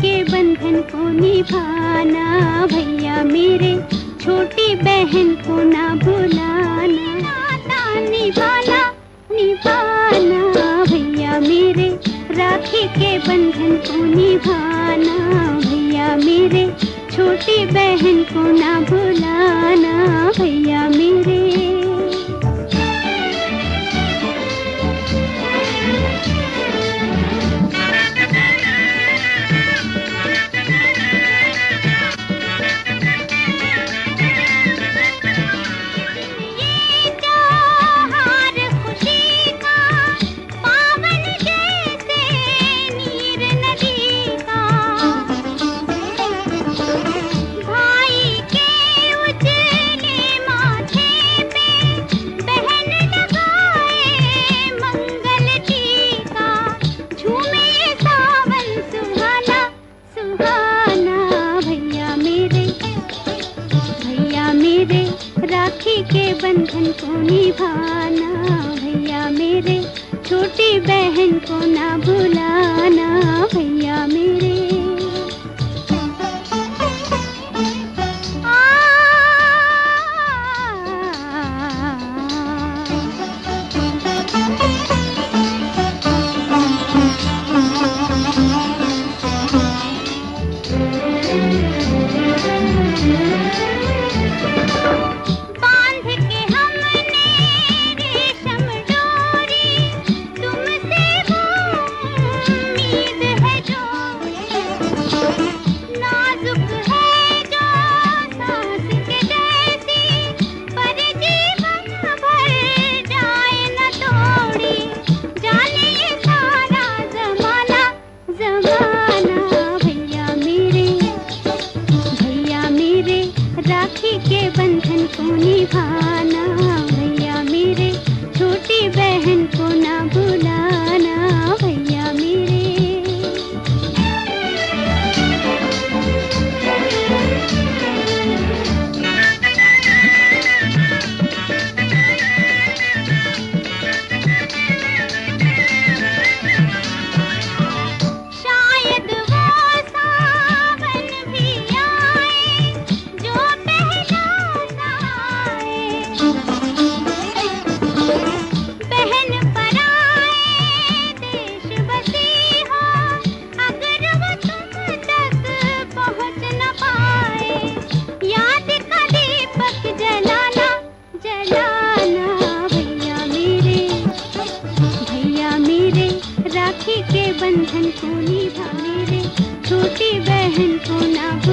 के बंधन को निभाना, भैया मेरे छोटी बहन को ना भुलाना, निभाना निभाना भैया मेरे, राखी के बंधन को निभाना, भैया मेरे छोटी बहन को ना भुलाना, भैया मेरे। बंधन को निभा मेरे छोटी बहन को ना